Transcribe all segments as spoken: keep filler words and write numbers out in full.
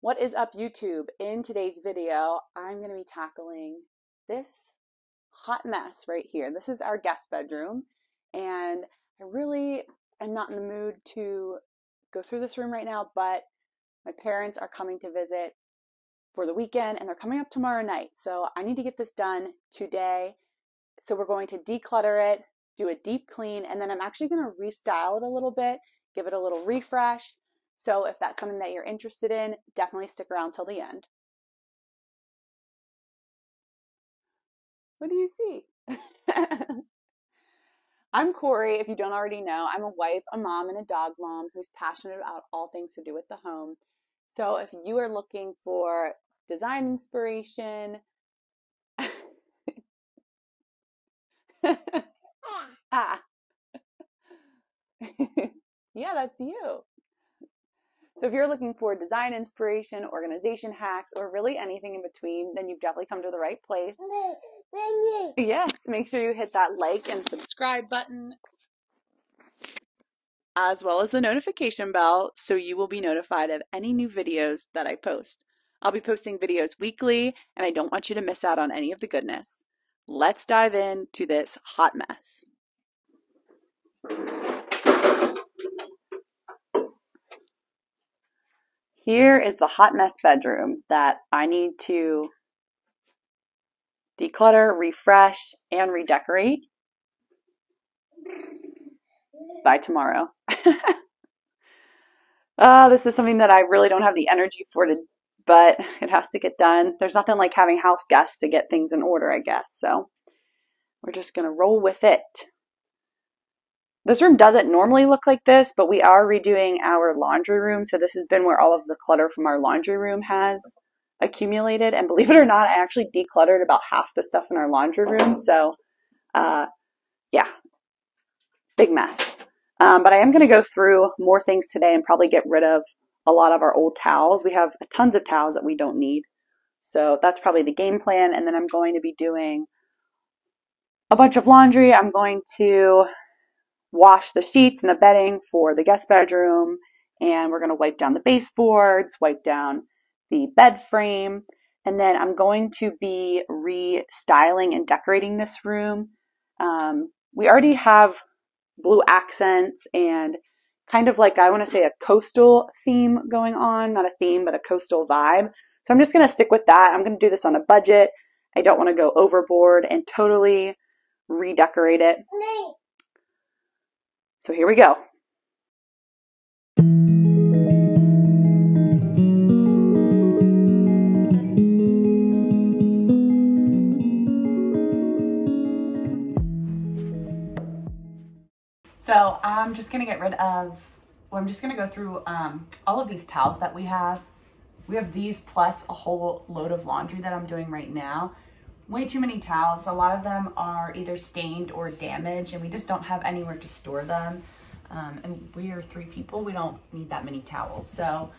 What is up, YouTube? In today's video, I'm going to be tackling this hot mess right here. This is our guest bedroom, and I really am not in the mood to go through this room right now, but my parents are coming to visit for the weekend, and they're coming up tomorrow night, so I need to get this done today. So we're going to declutter it, do a deep clean, and then I'm actually going to restyle it a little bit, give it a little refresh. So if that's something that you're interested in, definitely stick around till the end. What do you see? I'm Corey, if you don't already know. I'm a wife, a mom, and a dog mom who's passionate about all things to do with the home. So if you are looking for design inspiration, ah. Yeah, that's you. So if you're looking for design inspiration, organization hacks, or really anything in between, then you've definitely come to the right place. Yes, make sure you hit that like and subscribe button, as well as the notification bell, so you will be notified of any new videos that I post. I'll be posting videos weekly, and I don't want you to miss out on any of the goodness. Let's dive into this hot mess. Here is the hot mess bedroom that I need to declutter, refresh, and redecorate by tomorrow. Oh, this is something that I really don't have the energy for, to, but it has to get done. There's nothing like having house guests to get things in order, I guess. So we're just going to roll with it. This room doesn't normally look like this, but we are redoing our laundry room. So this has been where all of the clutter from our laundry room has accumulated. And believe it or not, I actually decluttered about half the stuff in our laundry room. So uh, yeah, big mess. Um, but I am going to go through more things today and probably get rid of a lot of our old towels. We have tons of towels that we don't need. So that's probably the game plan. And then I'm going to be doing a bunch of laundry. I'm going to wash the sheets and the bedding for the guest bedroom, and we're going to wipe down the baseboards, wipe down the bed frame, and then I'm going to be restyling and decorating this room. Um, we already have blue accents and kind of like, I want to say, a coastal theme going on, not a theme, but a coastal vibe. So I'm just going to stick with that. I'm going to do this on a budget. I don't want to go overboard and totally redecorate it. Nice. So here we go. So I'm just gonna get rid of, well, I'm just gonna go through um, all of these towels that we have. We have these plus a whole load of laundry that I'm doing right now. Way too many towels. A lot of them are either stained or damaged, and we just don't have anywhere to store them. Um, and we are three people. We don't need that many towels. So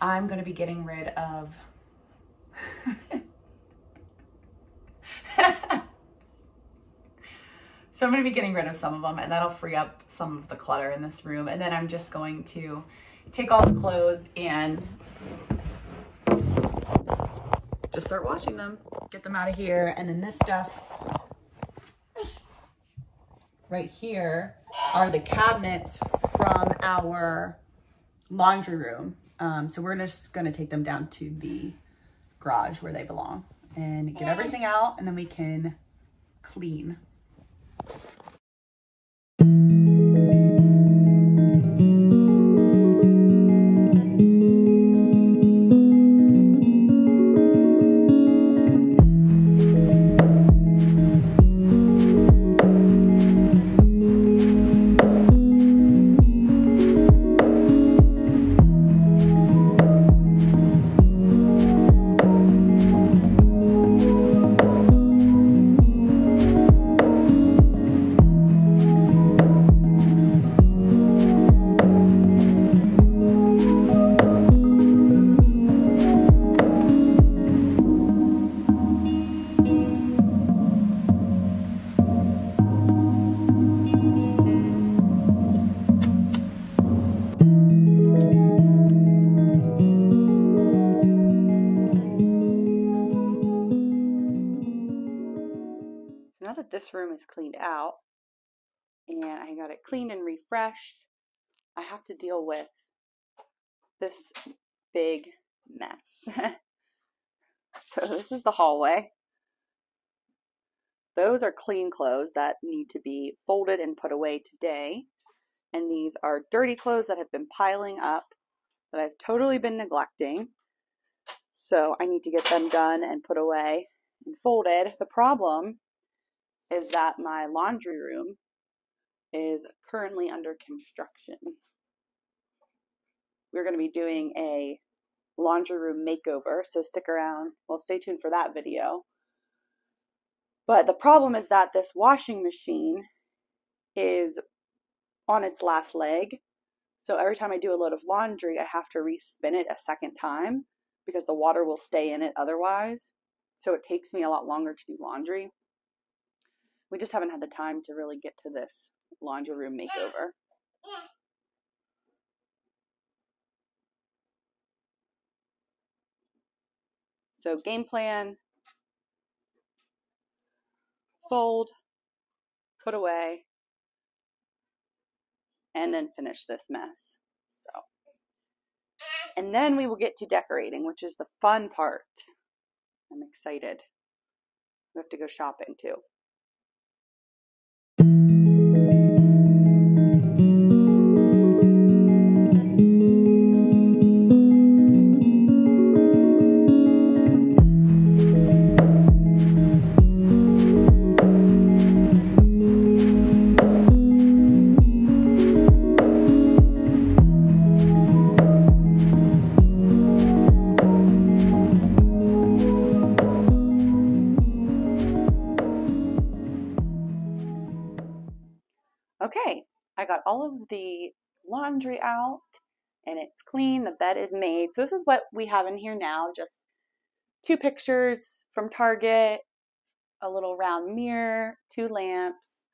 I'm going to be getting rid of... so I'm going to be getting rid of some of them, and that'll free up some of the clutter in this room. And then I'm just going to take all the clothes and just start washing them, get them out of here. And then this stuff right here are the cabinets from our laundry room. Um, so we're just gonna take them down to the garage where they belong and get everything out, and then we can clean. that this room is cleaned out and I got it cleaned and refreshed, I have to deal with this big mess. So this is the hallway. Those are clean clothes that need to be folded and put away today. And these are dirty clothes that have been piling up that I've totally been neglecting. So I need to get them done and put away and folded. The problem is that my laundry room is currently under construction. We're going to be doing a laundry room makeover, so stick around. Well, stay tuned for that video. But the problem is that this washing machine is on its last leg. So every time I do a load of laundry, I have to re-spin it a second time because the water will stay in it otherwise. So it takes me a lot longer to do laundry. We just haven't had the time to really get to this laundry room makeover. Yeah. So game plan, fold, put away, and then finish this mess. So, and then we will get to decorating, which is the fun part. I'm excited. We have to go shopping too. I got all of the laundry out and it's clean. The bed is made. So this is what we have in here now. Just two pictures from Target, a little round mirror, two lamps,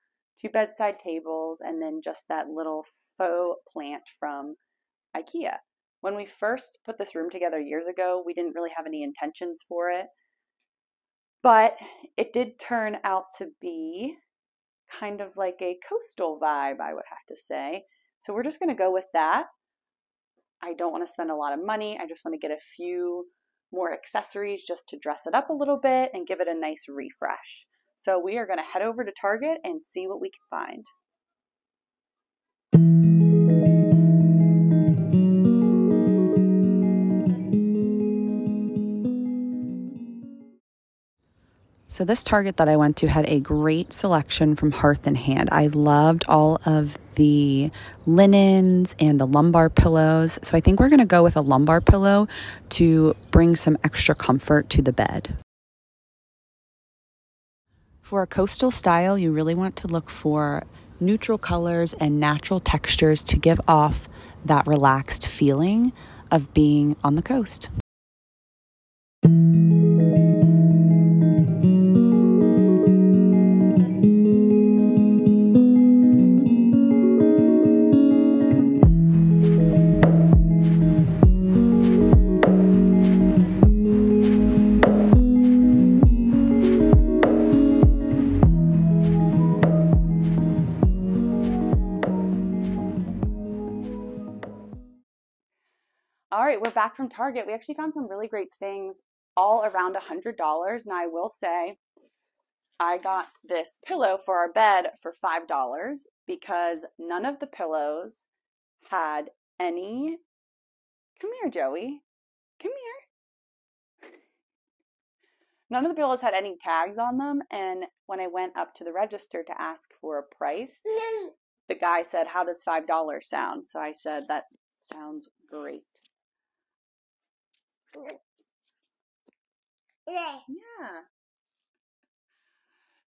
two bedside tables, and then just that little faux plant from IKEA. When we first put this room together years ago, we didn't really have any intentions for it, but it did turn out to be kind of like a coastal vibe, I would have to say. So we're just going to go with that. I don't want to spend a lot of money. I just want to get a few more accessories just to dress it up a little bit and give it a nice refresh. So we are going to head over to Target and see what we can find. So this Target that I went to had a great selection from Hearth and Hand. I loved all of the linens and the lumbar pillows. So I think we're going to go with a lumbar pillow to bring some extra comfort to the bed. For a coastal style, you really want to look for neutral colors and natural textures to give off that relaxed feeling of being on the coast. We're back from Target. We actually found some really great things, all around a hundred dollars. Now I will say I got this pillow for our bed for five dollars because none of the pillows had any. Come here, Joey. Come here. None of the pillows had any tags on them, and when I went up to the register to ask for a price, the guy said, "How does five dollars sound?" So I said, "That sounds great." Yeah.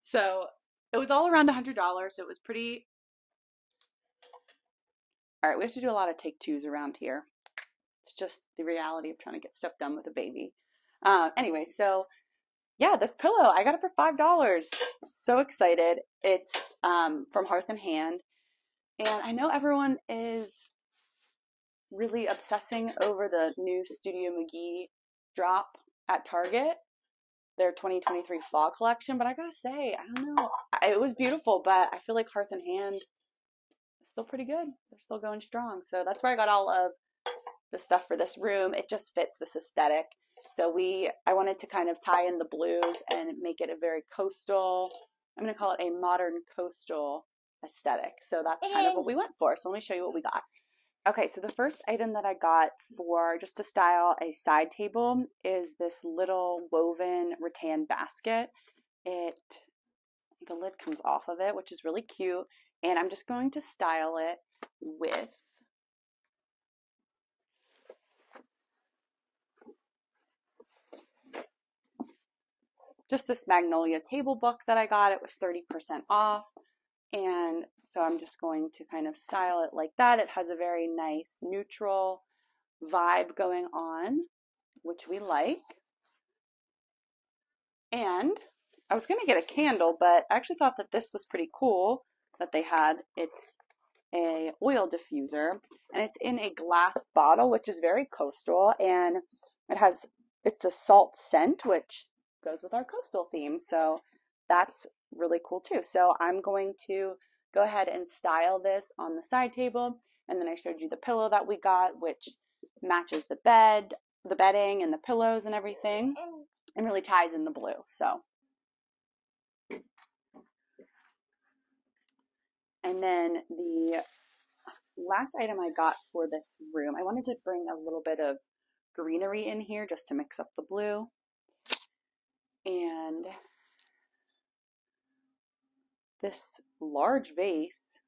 So it was all around a hundred dollars. So it was pretty. All right, we have to do a lot of take twos around here. It's just the reality of trying to get stuff done with a baby. Uh, anyway, so yeah, this pillow, I got it for five dollars. So excited. It's um, from Hearth and Hand. And I know everyone is really obsessing over the new Studio McGee drop at Target. their twenty twenty-three fall collection, but I gotta say, I don't know, it was beautiful, but I feel like Hearth and Hand is still pretty good. They're still going strong. So that's where I got all of the stuff for this room. It just fits this aesthetic. So we, I wanted to kind of tie in the blues and make it a very coastal, I'm gonna call it a modern coastal aesthetic. So that's kind of what we went for. So let me show you what we got. Okay, so the first item that I got for just to style a side table is this little woven rattan basket. It, the lid comes off of it, which is really cute. And I'm just going to style it with just this Magnolia table book that I got. It was thirty percent off. And so I'm just going to kind of style it like that. It has a very nice neutral vibe going on, which we like. And I was going to get a candle, but I actually thought that this was pretty cool that they had. It's a oil diffuser, and it's in a glass bottle, which is very coastal, and it has, it's the salt scent, which goes with our coastal theme. So that's really cool too. So I'm going to go ahead and style this on the side table. And then I showed you the pillow that we got, which matches the bed, the bedding and the pillows and everything, and really ties in the blue. So, and then the last item I got for this room, I wanted to bring a little bit of greenery in here just to mix up the blue. And this large vase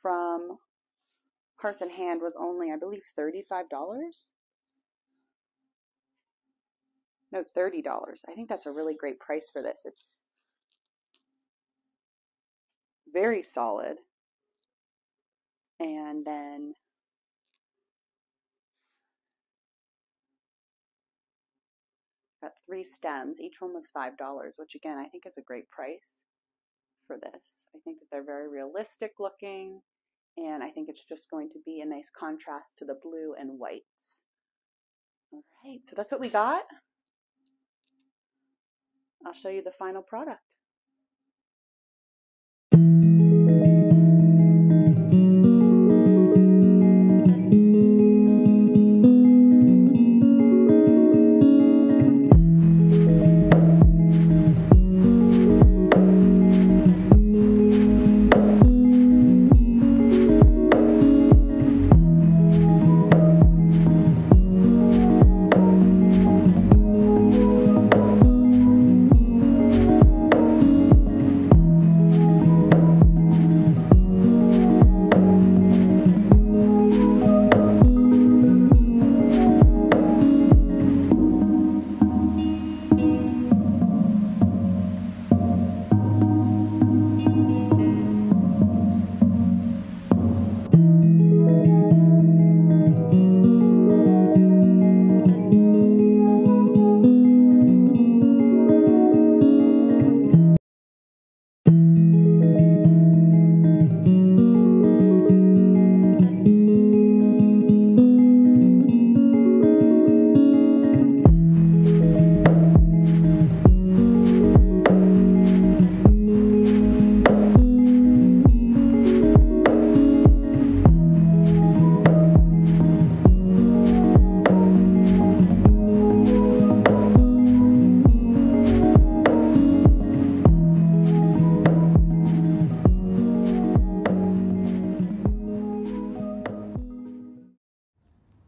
from Hearth and Hand was only, I believe, thirty-five dollars? No, thirty dollars. I think that's a really great price for this. It's very solid. And then got three stems. Each one was five dollars, which again, I think is a great price for this. I think that they're very realistic looking, and I think it's just going to be a nice contrast to the blue and whites. All right, so that's what we got. I'll show you the final product.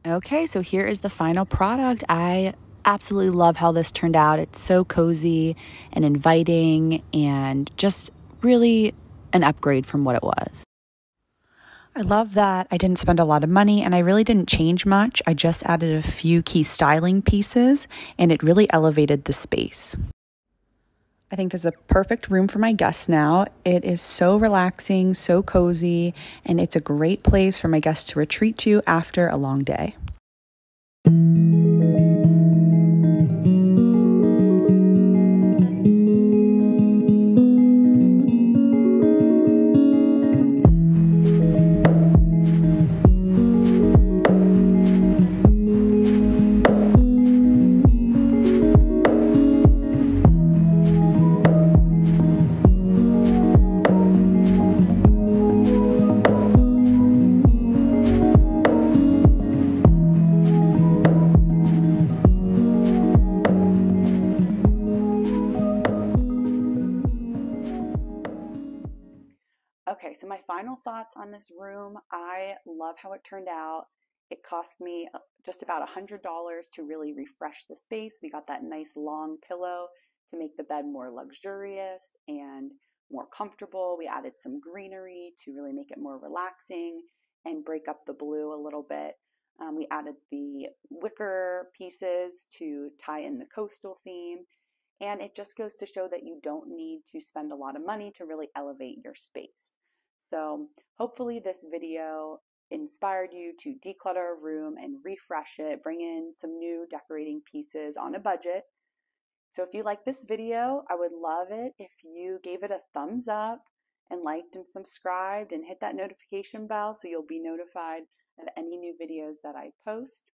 Okay, so here is the final product. I absolutely love how this turned out. It's so cozy and inviting and just really an upgrade from what it was. I love that I didn't spend a lot of money, and I really didn't change much. I just added a few key styling pieces, and it really elevated the space. I think this is a perfect room for my guests now. It is so relaxing, so cozy, and it's a great place for my guests to retreat to after a long day. Okay, so my final thoughts on this room. I love how it turned out. It cost me just about one hundred dollars to really refresh the space. We got that nice long pillow to make the bed more luxurious and more comfortable. We added some greenery to really make it more relaxing and break up the blue a little bit. Um, we added the wicker pieces to tie in the coastal theme. And it just goes to show that you don't need to spend a lot of money to really elevate your space. So hopefully this video inspired you to declutter a room and refresh it, bring in some new decorating pieces on a budget. So if you like this video, I would love it if you gave it a thumbs up and liked and subscribed and hit that notification bell so you'll be notified of any new videos that I post.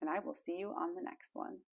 And I will see you on the next one.